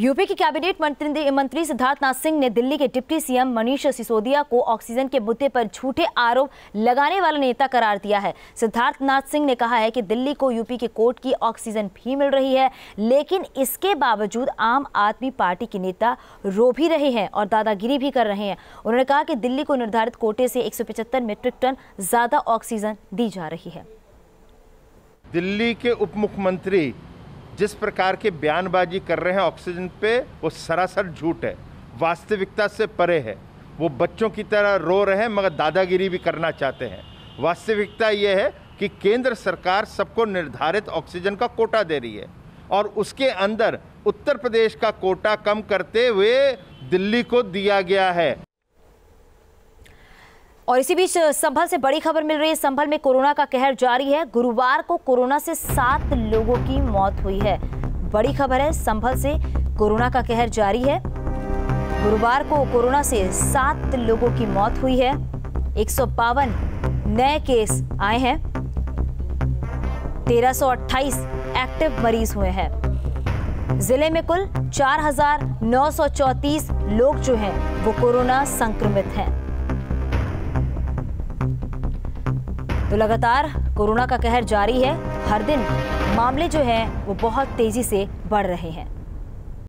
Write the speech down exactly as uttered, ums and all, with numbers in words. UP के cabinet मंत्री मंत्री सिद्धार्थनाथ सिंह ने दिल्ली के डिप्टी सीएम मनीष सिसोदिया को ऑक्सीजन के मुद्दे पर झूठे आरोप लगाने वाला नेता करार दिया है। सिद्धार्थनाथ सिंह ने कहा है कि दिल्ली को यूपी के कोर्ट की ऑक्सीजन भी मिल रही है, लेकिन इसके बावजूद आम आदमी पार्टी के नेता रो भी रहे हैं और दादागिरी भी कर रहे हैं। उन्होंने कहा कि दिल्ली को निर्धारित कोटे से एक सौ पचहत्तर मीट्रिक टन ज़्यादा ऑक्सीजन दी जा रही है। दिल्ली के उप मुख्यमंत्री जिस प्रकार के बयानबाजी कर रहे हैं ऑक्सीजन पे, वो सरासर झूठ है, वास्तविकता से परे है। वो बच्चों की तरह रो रहे हैं मगर दादागिरी भी करना चाहते हैं। वास्तविकता ये है कि केंद्र सरकार सबको निर्धारित ऑक्सीजन का कोटा दे रही है और उसके अंदर उत्तर प्रदेश का कोटा कम करते हुए दिल्ली को दिया गया है। और इसी बीच संभल से बड़ी खबर मिल रही है। संभल में कोरोना का कहर जारी है। गुरुवार को कोरोना से सात लोगों की मौत हुई है। बड़ी खबर है, संभल से कोरोना का कहर जारी है। गुरुवार को कोरोना से सात लोगों की मौत हुई है। एक सौ बावन नए केस आए हैं। तेरह सौ अट्ठाईस एक्टिव मरीज हुए हैं। जिले में कुल चार हजार नौ सौ चौंतीस लोग जो हैं वो कोरोना संक्रमित हैं। तो लगातार कोरोना का कहर जारी है। हर दिन मामले जो हैं वो बहुत तेजी से बढ़ रहे हैं।